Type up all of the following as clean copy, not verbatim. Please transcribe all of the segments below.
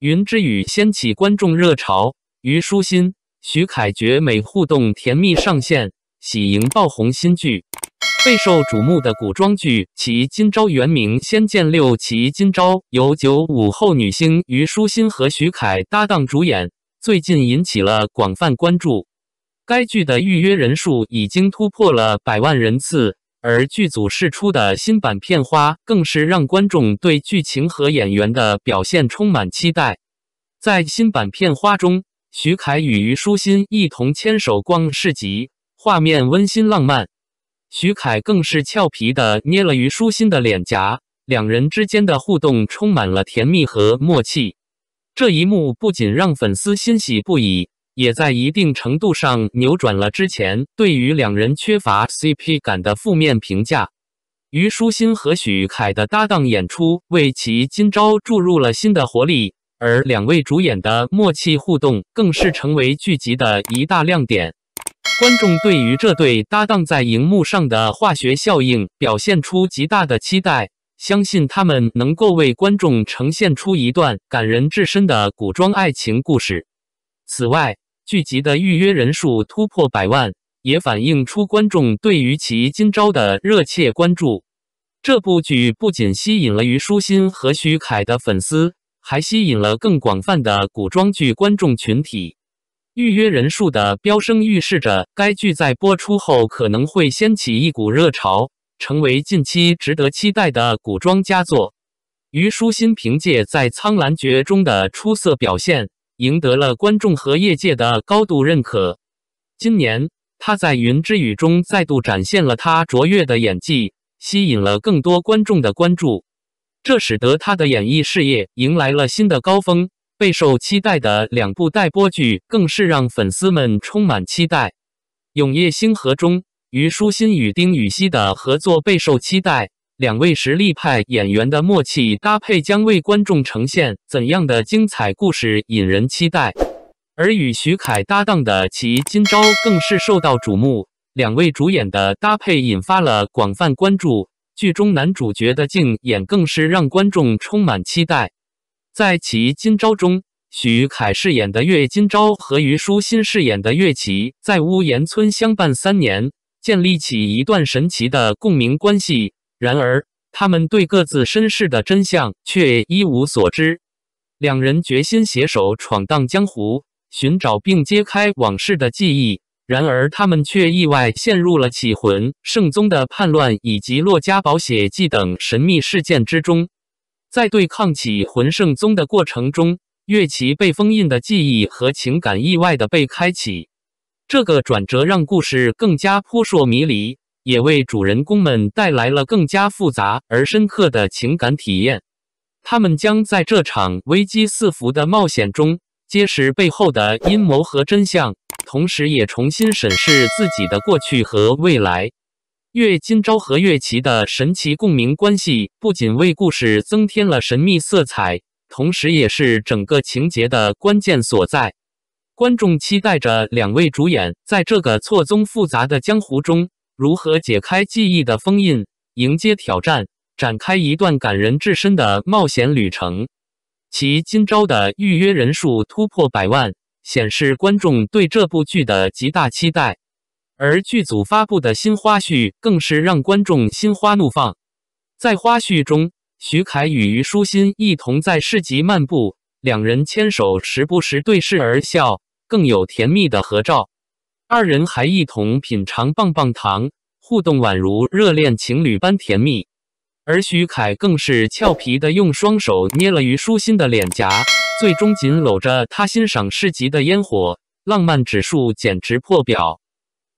云之羽掀起观众热潮，虞书欣、徐凯绝美互动甜蜜上线，喜迎爆红新剧。备受瞩目的古装剧《起义今朝》原名《仙剑六起义今朝》，由95后女星虞书欣和徐凯搭档主演，最近引起了广泛关注。该剧的预约人数已经突破了100万人次，而剧组释出的新版片花更是让观众对剧情和演员的表现充满期待。在新版片花中，徐凯与虞书欣一同牵手逛市集，画面温馨浪漫。 徐凯更是俏皮地捏了虞书欣的脸颊，两人之间的互动充满了甜蜜和默契。这一幕不仅让粉丝欣喜不已，也在一定程度上扭转了之前对于两人缺乏 CP 感的负面评价。虞书欣和徐凯的搭档演出为《起义今朝》注入了新的活力，而两位主演的默契互动更是成为剧集的一大亮点。 观众对于这对搭档在荧幕上的化学效应表现出极大的期待，相信他们能够为观众呈现出一段感人至深的古装爱情故事。此外，剧集的预约人数突破100万，也反映出观众对于《起义今朝》的热切关注。这部剧不仅吸引了虞书欣和徐凯的粉丝，还吸引了更广泛的古装剧观众群体。 预约人数的飙升预示着该剧在播出后可能会掀起一股热潮，成为近期值得期待的古装佳作。虞书欣凭借在《苍兰诀》中的出色表现，赢得了观众和业界的高度认可。今年，她在《云之羽》中再度展现了她卓越的演技，吸引了更多观众的关注，这使得她的演艺事业迎来了新的高峰。 备受期待的两部待播剧更是让粉丝们充满期待。《永夜星河》中，虞书欣与丁禹兮的合作备受期待，两位实力派演员的默契搭配将为观众呈现怎样的精彩故事，引人期待。而与徐凯搭档的《起义今朝》更是受到瞩目，两位主演的搭配引发了广泛关注，剧中男主角的竞演更是让观众充满期待。 在《起义今朝》中，徐凯饰演的岳今朝和虞书欣饰演的岳琪在屋檐村相伴3年，建立起一段神奇的共鸣关系。然而，他们对各自身世的真相却一无所知。两人决心携手闯荡江湖，寻找并揭开往事的记忆。然而，他们却意外陷入了起魂、圣宗的叛乱以及洛家宝血祭等神秘事件之中。 在对抗起魂圣宗的过程中，岳琪被封印的记忆和情感意外的被开启。这个转折让故事更加扑朔迷离，也为主人公们带来了更加复杂而深刻的情感体验。他们将在这场危机四伏的冒险中，揭示背后的阴谋和真相，同时也重新审视自己的过去和未来。 岳今朝和岳琪的神奇共鸣关系不仅为故事增添了神秘色彩，同时也是整个情节的关键所在。观众期待着两位主演在这个错综复杂的江湖中，如何解开记忆的封印，迎接挑战，展开一段感人至深的冒险旅程。《起义今朝》的预约人数突破100万，显示观众对这部剧的极大期待。 而剧组发布的新花絮更是让观众心花怒放。在花絮中，徐凯与虞书欣一同在市集漫步，两人牵手，时不时对视而笑，更有甜蜜的合照。二人还一同品尝棒棒糖，互动宛如热恋情侣般甜蜜。而徐凯更是俏皮地用双手捏了虞书欣的脸颊，最终紧搂着她欣赏市集的烟火，浪漫指数简直破表。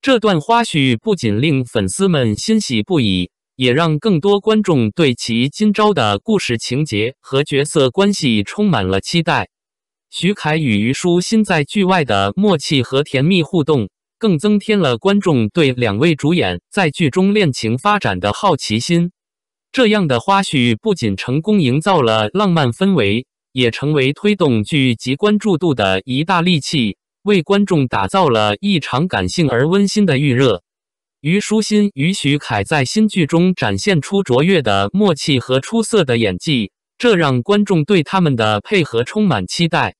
这段花絮不仅令粉丝们欣喜不已，也让更多观众对《起义今朝》的故事情节和角色关系充满了期待。徐凯与虞书欣在剧外的默契和甜蜜互动，更增添了观众对两位主演在剧中恋情发展的好奇心。这样的花絮不仅成功营造了浪漫氛围，也成为推动剧集关注度的一大利器。 为观众打造了一场感性而温馨的预热。虞书欣与徐凯在新剧中展现出卓越的默契和出色的演技，这让观众对他们的配合充满期待。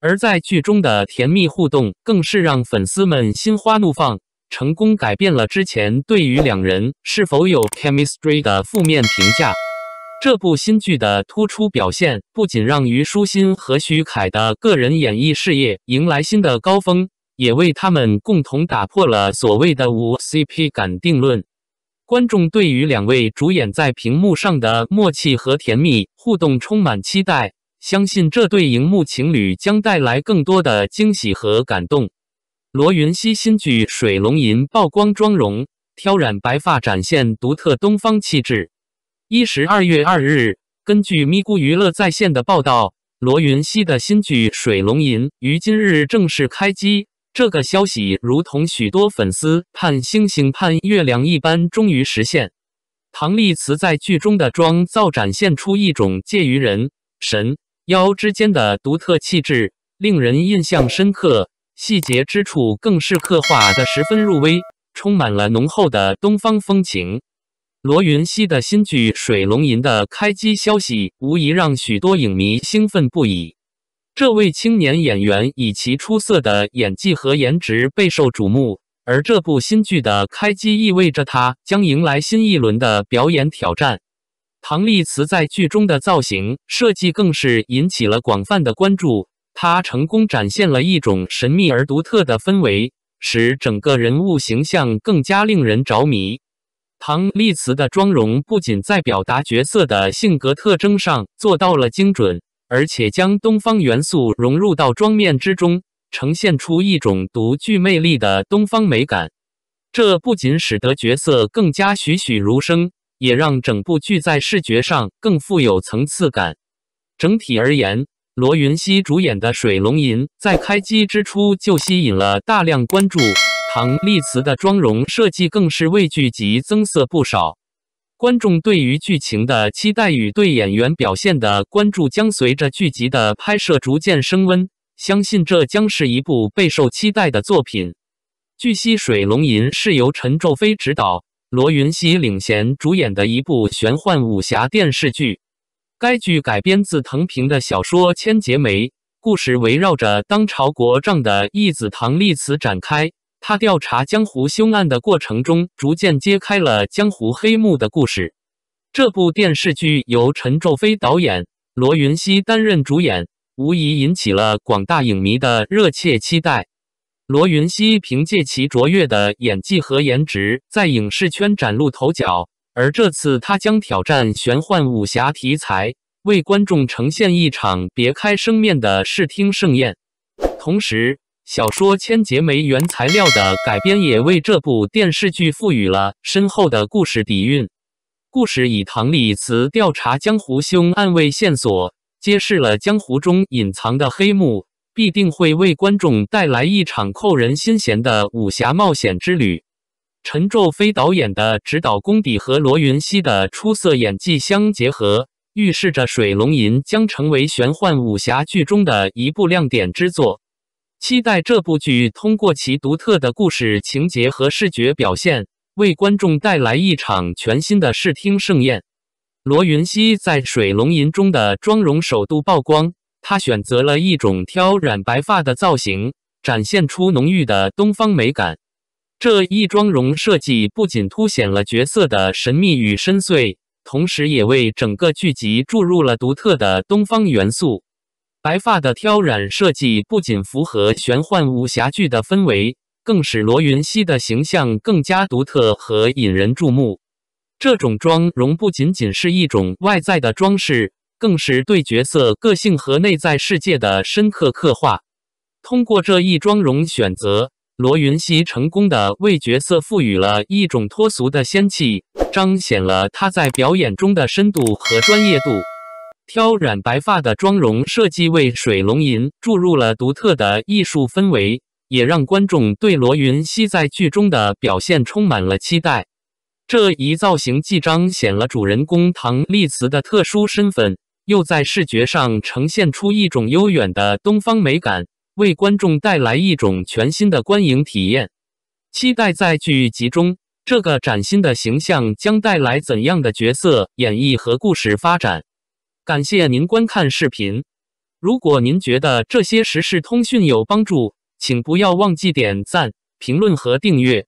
而在剧中的甜蜜互动更是让粉丝们心花怒放，成功改变了之前对于两人是否有 chemistry 的负面评价。 这部新剧的突出表现，不仅让虞书欣和徐凯的个人演艺事业迎来新的高峰，也为他们共同打破了所谓的无 CP 感定论。观众对于两位主演在屏幕上的默契和甜蜜互动充满期待，相信这对荧幕情侣将带来更多的惊喜和感动。罗云熙新剧《水龙吟》曝光妆容，挑染白发，展现独特东方气质。 12月2日，根据咪咕娱乐在线的报道，罗云熙的新剧《水龙吟》于今日正式开机。这个消息如同许多粉丝盼星星盼月亮一般，终于实现。唐丽慈在剧中的妆造展现出一种介于人、神、妖之间的独特气质，令人印象深刻。细节之处更是刻画得十分入微，充满了浓厚的东方风情。 罗云熙的新剧《水龙吟》的开机消息，无疑让许多影迷兴奋不已。这位青年演员以其出色的演技和颜值备受瞩目，而这部新剧的开机意味着他将迎来新一轮的表演挑战。唐丽慈在剧中的造型设计更是引起了广泛的关注，她成功展现了一种神秘而独特的氛围，使整个人物形象更加令人着迷。 唐丽慈的妆容不仅在表达角色的性格特征上做到了精准，而且将东方元素融入到妆面之中，呈现出一种独具魅力的东方美感。这不仅使得角色更加栩栩如生，也让整部剧在视觉上更富有层次感。整体而言，罗云熙主演的《水龙吟》在开机之初就吸引了大量关注。 唐丽慈的妆容设计更是为剧集增色不少，观众对于剧情的期待与对演员表现的关注将随着剧集的拍摄逐渐升温，相信这将是一部备受期待的作品。据悉，《水龙吟》是由陈宙飞执导、罗云熙领衔主演的一部玄幻武侠电视剧。该剧改编自滕平的小说《千劫梅》，故事围绕着当朝国丈的义子唐丽慈展开。 他调查江湖凶案的过程中，逐渐揭开了江湖黑幕的故事。这部电视剧由陈宙飞导演，罗云熙担任主演，无疑引起了广大影迷的热切期待。罗云熙凭借其卓越的演技和颜值，在影视圈崭露头角，而这次他将挑战玄幻武侠题材，为观众呈现一场别开生面的视听盛宴。同时， 小说《千劫梅》原材料的改编也为这部电视剧赋予了深厚的故事底蕴。故事以唐丽慈调查江湖凶案为线索，揭示了江湖中隐藏的黑幕，必定会为观众带来一场扣人心弦的武侠冒险之旅。陈宙飞导演的执导功底和罗云熙的出色演技相结合，预示着《水龙吟》将成为玄幻武侠剧中的一部亮点之作。 期待这部剧通过其独特的故事情节和视觉表现，为观众带来一场全新的视听盛宴。罗云熙在《水龙吟》中的妆容首度曝光，她选择了一种挑染白发的造型，展现出浓郁的东方美感。这一妆容设计不仅凸显了角色的神秘与深邃，同时也为整个剧集注入了独特的东方元素。 白发的挑染设计不仅符合玄幻武侠剧的氛围，更使罗云熙的形象更加独特和引人注目。这种妆容不仅仅是一种外在的装饰，更是对角色个性和内在世界的深刻刻画。通过这一妆容选择，罗云熙成功地为角色赋予了一种脱俗的仙气，彰显了她在表演中的深度和专业度。 挑染白发的妆容设计为《水龙吟》注入了独特的艺术氛围，也让观众对罗云熙在剧中的表现充满了期待。这一造型既彰显了主人公唐丽慈的特殊身份，又在视觉上呈现出一种悠远的东方美感，为观众带来一种全新的观影体验。期待在剧集中，这个崭新的形象将带来怎样的角色演绎和故事发展。感谢您观看视频。如果您觉得这些时事通讯有帮助，请不要忘记点赞、评论和订阅。